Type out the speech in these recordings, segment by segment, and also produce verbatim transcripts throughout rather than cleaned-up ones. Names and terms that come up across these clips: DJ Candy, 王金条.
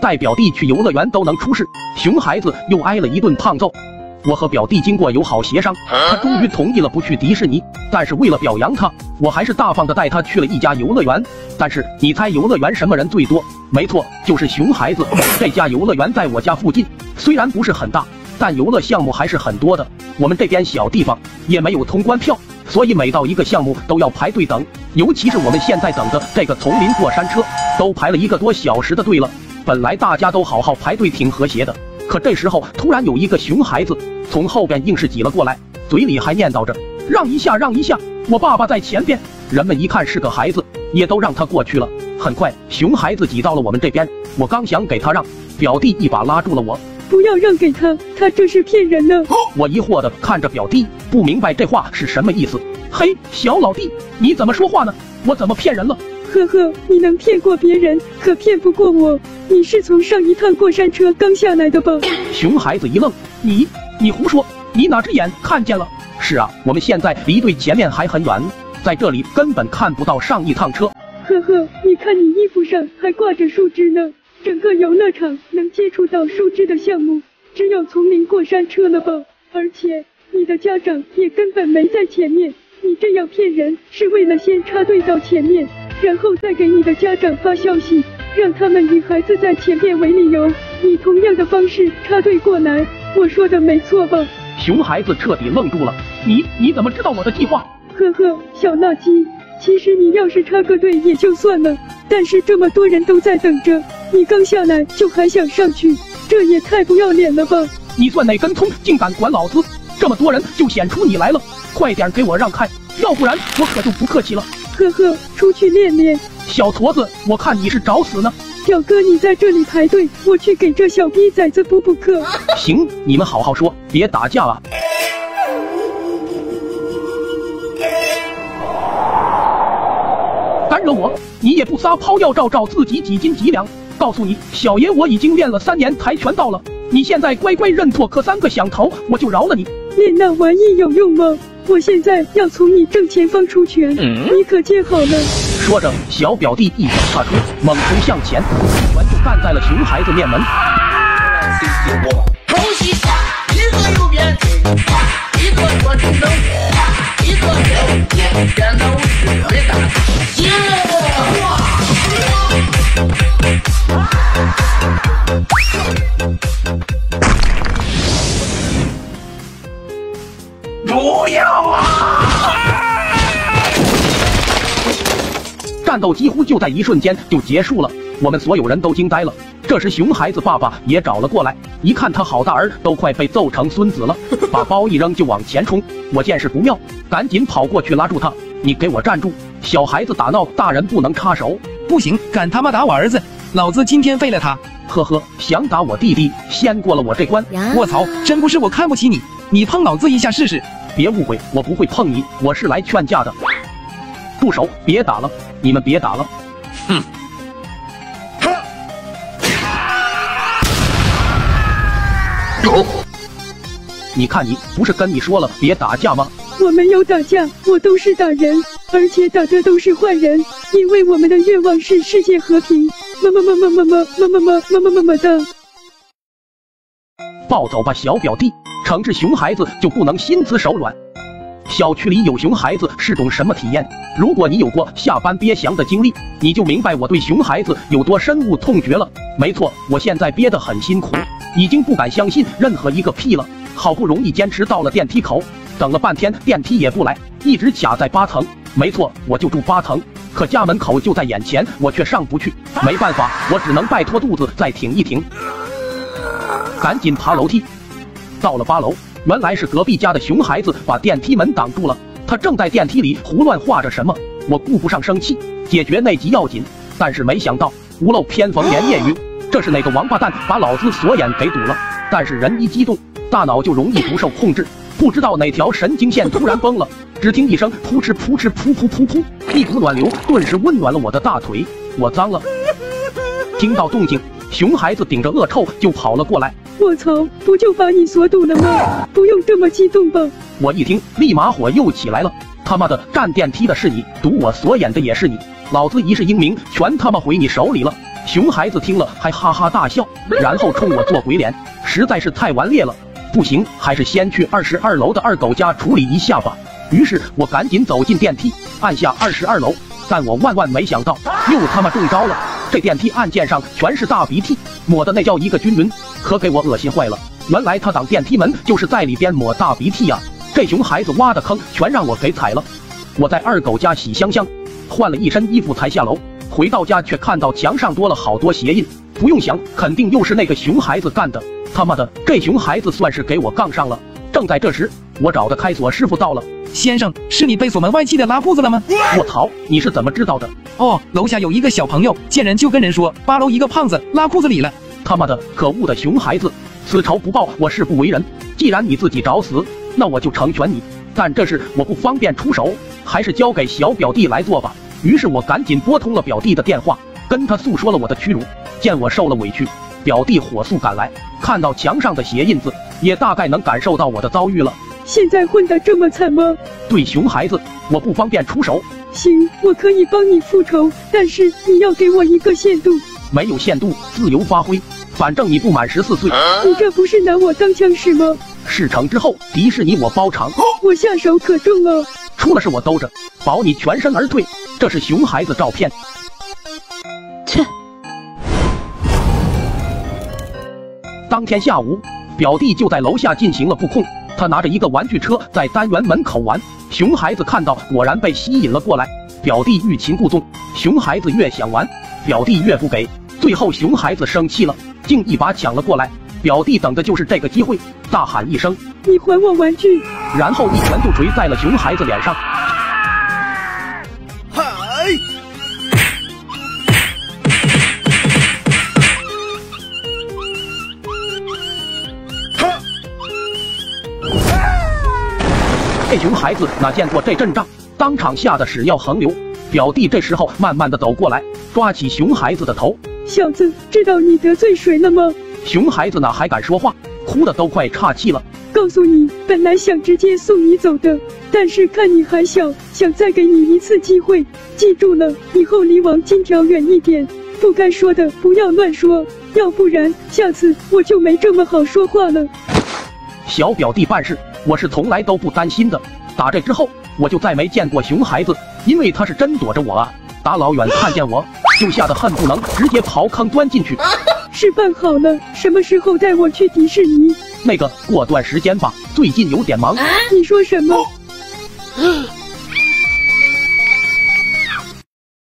带表弟去游乐园都能出事，熊孩子又挨了一顿胖揍。我和表弟经过友好协商，他终于同意了不去迪士尼。但是为了表扬他，我还是大方的带他去了一家游乐园。但是你猜游乐园什么人最多？没错，就是熊孩子。这家游乐园在我家附近，虽然不是很大，但游乐项目还是很多的。我们这边小地方也没有通关票，所以每到一个项目都要排队等。尤其是我们现在等的这个丛林过山车，都排了一个多小时的队了。 本来大家都好好排队，挺和谐的，可这时候突然有一个熊孩子从后边硬是挤了过来，嘴里还念叨着“让一下，让一下，我爸爸在前边”。人们一看是个孩子，也都让他过去了。很快，熊孩子挤到了我们这边，我刚想给他让，表弟一把拉住了我：“不要让给他，他这是骗人呢！”我疑惑的看着表弟，不明白这话是什么意思。嘿，小老弟，你怎么说话呢？我怎么骗人了？ 呵呵，你能骗过别人，可骗不过我。你是从上一趟过山车刚下来的吧？熊孩子一愣，你你胡说，你哪只眼看见了？是啊，我们现在离队前面还很远，在这里根本看不到上一趟车。呵呵，你看你衣服上还挂着树枝呢。整个游乐场能接触到树枝的项目，只有丛林过山车了吧？而且你的家长也根本没在前面，你这样骗人是为了先插队到前面。 然后再给你的家长发消息，让他们以孩子在前面为理由，以同样的方式插队过来。我说的没错吧？熊孩子彻底愣住了，你你怎么知道我的计划？呵呵，小垃圾，其实你要是插个队也就算了，但是这么多人都在等着，你刚下来就还想上去，这也太不要脸了吧！你算哪根葱，竟敢管老子！这么多人就显出你来了，快点给我让开，要不然我可就不客气了。 呵呵，出去练练，小矬子，我看你是找死呢！表哥，你在这里排队，我去给这小逼崽子补补课。行，你们好好说，别打架啊！干扰我，你也不撒泡药照照自己几斤几两。告诉你，小爷我已经练了三年跆拳道了，你现在乖乖认错，磕三个响头，我就饶了你。练那玩意有用吗？ 我现在要从你正前方出拳，你可接好了。说着，小表弟一脚踏出，猛冲向前，一拳就干在了熊孩子面门。头西刮，一个右边刮，一个左中蹬刮，一个右边剪刀石头打，耶！不要啊！战斗几乎就在一瞬间就结束了，我们所有人都惊呆了。这时，熊孩子爸爸也找了过来，一看他好大儿都快被揍成孙子了，把包一扔就往前冲。我见势不妙，赶紧跑过去拉住他：“你给我站住！小孩子打闹，大人不能插手。不行，敢他妈打我儿子，老子今天废了他！”呵呵，想打我弟弟，先过了我这关。卧槽，真不是我看不起你，你碰老子一下试试。 别误会，我不会碰你，我是来劝架的。住手！别打了，你们别打了。嗯。走！你看你，不是跟你说了别打架吗？我没有打架，我都是打人，而且打的都是坏人，因为我们的愿望是世界和平。么么么么么么么么么么么么么的。暴走吧，小表弟！ 惩治熊孩子就不能心慈手软。小区里有熊孩子是种什么体验？如果你有过下班憋翔的经历，你就明白我对熊孩子有多深恶痛绝了。没错，我现在憋得很辛苦，已经不敢相信任何一个屁了。好不容易坚持到了电梯口，等了半天电梯也不来，一直卡在八层。没错，我就住八层，可家门口就在眼前，我却上不去。没办法，我只能拜托肚子再挺一挺，赶紧爬楼梯。 到了八楼，原来是隔壁家的熊孩子把电梯门挡住了，他正在电梯里胡乱画着什么。我顾不上生气，解决内急要紧，但是没想到屋漏偏逢连夜雨，这是哪个王八蛋把老子锁眼给堵了？但是人一激动，大脑就容易不受控制，不知道哪条神经线突然崩了，只听一声扑哧扑哧扑扑扑扑，一股暖流顿时温暖了我的大腿，我脏了。听到动静，熊孩子顶着恶臭就跑了过来。 卧槽！不就把你锁堵了吗？不用这么激动吧！我一听，立马火又起来了。他妈的，站电梯的是你，堵我锁眼的也是你，老子一世英名全他妈回你手里了！熊孩子听了还哈哈大笑，然后冲我做鬼脸，实在是太顽劣了。不行，还是先去二十二楼的二狗家处理一下吧。于是我赶紧走进电梯，按下二十二楼，但我万万没想到，又他妈中招了。这电梯按键上全是大鼻涕，抹的那叫一个均匀，可给我恶心坏了。原来他挡电梯门就是在里边抹大鼻涕呀、啊！这熊孩子挖的坑全让我给踩了。我在二狗家洗香香，换了一身衣服才下楼。回到家却看到墙上多了好多鞋印，不用想，肯定又是那个熊孩子干的。他妈的，这熊孩子算是给我杠上了。正在这时，我找的开锁师傅到了。先生，是你被锁门外气的拉裤子了吗？我操，你是怎么知道的？哦，楼下有一个小朋友，见人就跟人说，八楼一个胖子拉裤子里了。他妈的，可恶的熊孩子，此仇不报，我誓不为人。既然你自己找死，那我就成全你。但这事我不方便出手，还是交给小表弟来做吧。于是我赶紧拨通了表弟的电话，跟他诉说了我的屈辱。见我受了委屈，表弟火速赶来，看到墙上的鞋印子，也大概能感受到我的遭遇了。现在混得这么惨吗？对，熊孩子，我不方便出手。行，我可以帮你复仇，但是你要给我一个限度。没有限度，自由发挥，反正你不满十四岁。你这不是拿我当枪使吗？事成之后，迪士尼我包场。我下手可重了，出了事我兜着，保你全身而退。这是熊孩子照片。切！当天下午，表弟就在楼下进行了布控，他拿着一个玩具车在单元门口玩。熊孩子看到，果然被吸引了过来。表弟欲擒故纵，熊孩子越想玩，表弟越不给。最后，熊孩子生气了，竟一把抢了过来。表弟等的就是这个机会，大喊一声：“你还我玩具！”然后一拳就捶在了熊孩子脸上。这熊孩子哪见过这阵仗，当场吓得屎尿横流。表弟这时候慢慢的走过来，抓起熊孩子的头：“小子，知道你得罪谁了吗？”熊孩子哪还敢说话，哭的都快岔气了。告诉你，本来想直接送你走的，但是看你还小，想再给你一次机会。记住了，以后离王金条远一点，不该说的不要乱说，要不然下次我就没这么好说话了。小表弟办事，我是从来都不担心的。打这之后，我就再没见过熊孩子，因为他是真躲着我啊！打老远看见我，就吓得恨不能直接刨坑钻进去。示范好了，什么时候带我去迪士尼？那个，过段时间吧，最近有点忙。啊、你说什么？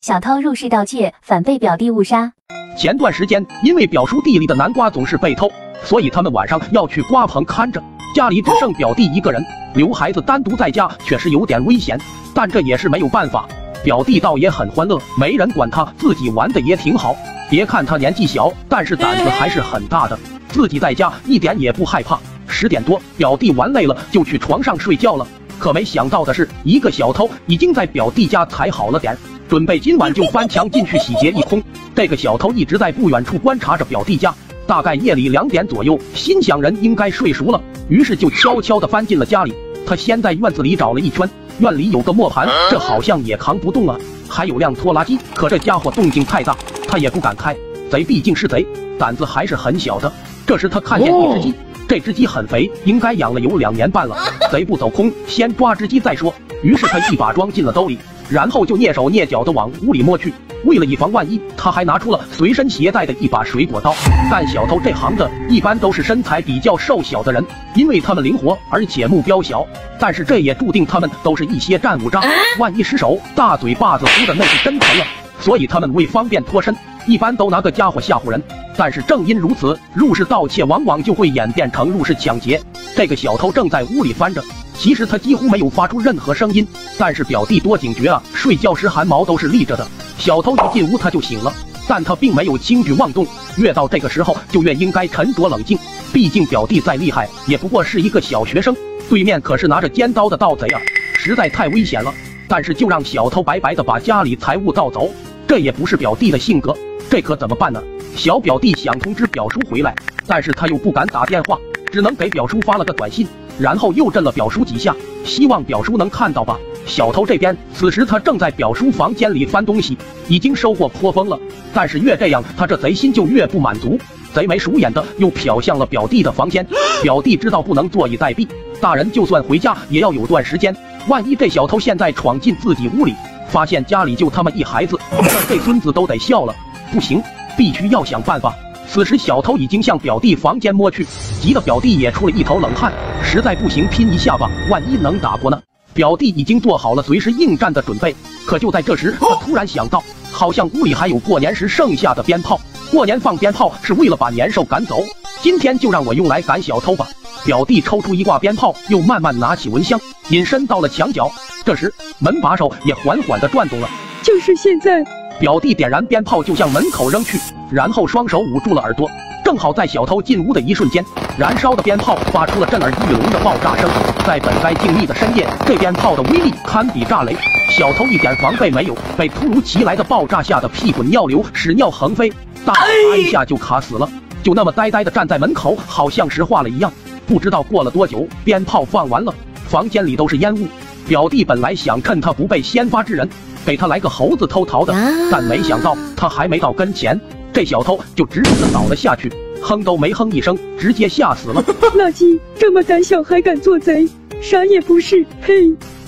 小偷入室盗窃，反被表弟误杀。前段时间，因为表叔地里的南瓜总是被偷，所以他们晚上要去瓜棚看着。家里只剩表弟一个人，留孩子单独在家确实有点危险，但这也是没有办法。表弟倒也很欢乐，没人管他，自己玩的也挺好。别看他年纪小，但是胆子还是很大的，自己在家一点也不害怕。十点多，表弟玩累了就去床上睡觉了。可没想到的是，一个小偷已经在表弟家踩好了点，准备今晚就翻墙进去洗劫一空。这个小偷一直在不远处观察着表弟家。大概夜里两点左右，心想人应该睡熟了，于是就悄悄地翻进了家里。他先在院子里找了一圈，院里有个磨盘，这好像也扛不动啊，还有辆拖拉机，可这家伙动静太大，他也不敢开。贼毕竟是贼，胆子还是很小的。这时他看见一只鸡，这只鸡很肥，应该养了有两年半了。贼不走空，先抓只鸡再说。于是他一把装进了兜里，然后就蹑手蹑脚地往屋里摸去。为了以防万一，他还拿出了随身携带的一把水果刀。但小偷这行的一般都是身材比较瘦小的人，因为他们灵活而且目标小，但是这也注定他们都是一些战五渣，万一失手，大嘴巴子呼的那是真疼了。所以他们为方便脱身，一般都拿个家伙吓唬人。但是正因如此，入室盗窃往往就会演变成入室抢劫。这个小偷正在屋里翻着，其实他几乎没有发出任何声音，但是表弟多警觉啊，睡觉时汗毛都是立着的。小偷一进屋他就醒了，但他并没有轻举妄动，越到这个时候就越应该沉着冷静。毕竟表弟再厉害也不过是一个小学生，对面可是拿着尖刀的盗贼啊，实在太危险了。但是就让小偷白白的把家里财物盗走，这也不是表弟的性格，这可怎么办呢？小表弟想通知表叔回来，但是他又不敢打电话，只能给表叔发了个短信，然后又震了表叔几下，希望表叔能看到吧。小偷这边，此时他正在表叔房间里翻东西，已经收获颇丰了。但是越这样，他这贼心就越不满足。贼眉鼠眼的又瞟向了表弟的房间。表弟知道不能坐以待毙，大人就算回家也要有段时间。万一这小偷现在闯进自己屋里，发现家里就他们一孩子，那这孙子都得笑了。不行，必须要想办法。 此时，小偷已经向表弟房间摸去，急得表弟也出了一头冷汗。实在不行，拼一下吧，万一能打过呢？表弟已经做好了随时应战的准备。可就在这时，他突然想到，好像屋里还有过年时剩下的鞭炮。过年放鞭炮是为了把年兽赶走，今天就让我用来赶小偷吧。表弟抽出一挂鞭炮，又慢慢拿起蚊香，隐身到了墙角。这时，门把手也缓缓地转动了。就是现在。 表弟点燃鞭炮就向门口扔去，然后双手捂住了耳朵，正好在小偷进屋的一瞬间，燃烧的鞭炮发出了震耳欲聋的爆炸声。在本该静谧的深夜，这鞭炮的威力堪比炸雷，小偷一点防备没有，被突如其来的爆炸吓得屁滚尿流，屎尿横飞，大脑一下就卡死了，就那么呆呆地站在门口，好像石化了一样。不知道过了多久，鞭炮放完了，房间里都是烟雾。表弟本来想趁他不备先发制人。 给他来个猴子偷桃的，但没想到他还没到跟前，这小偷就直直的倒了下去，哼都没哼一声，直接吓死了。垃圾，这么胆小还敢做贼，啥也不是，嘿！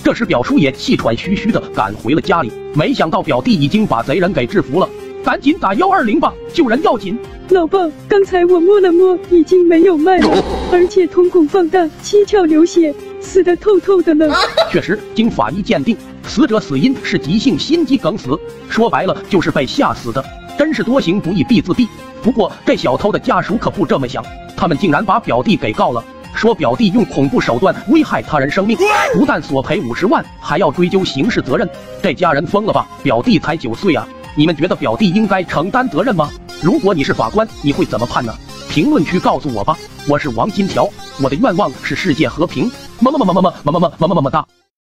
这时表叔也气喘吁吁的赶回了家里，没想到表弟已经把贼人给制服了，赶紧打一二零吧，救人要紧。老爸，刚才我摸了摸，已经没有脉了，而且瞳孔放大，七窍流血，死得透透的了。确实，经法医鉴定。 死者死因是急性心肌梗死，说白了就是被吓死的，真是多行不义必自毙。不过这小偷的家属可不这么想，他们竟然把表弟给告了，说表弟用恐怖手段危害他人生命，不但索赔五十万，还要追究刑事责任。这家人疯了吧？表弟才九岁啊，你们觉得表弟应该承担责任吗？如果你是法官，你会怎么判呢？评论区告诉我吧。我是王金条，我的愿望是世界和平。么么么么么么么么么么么么么哒。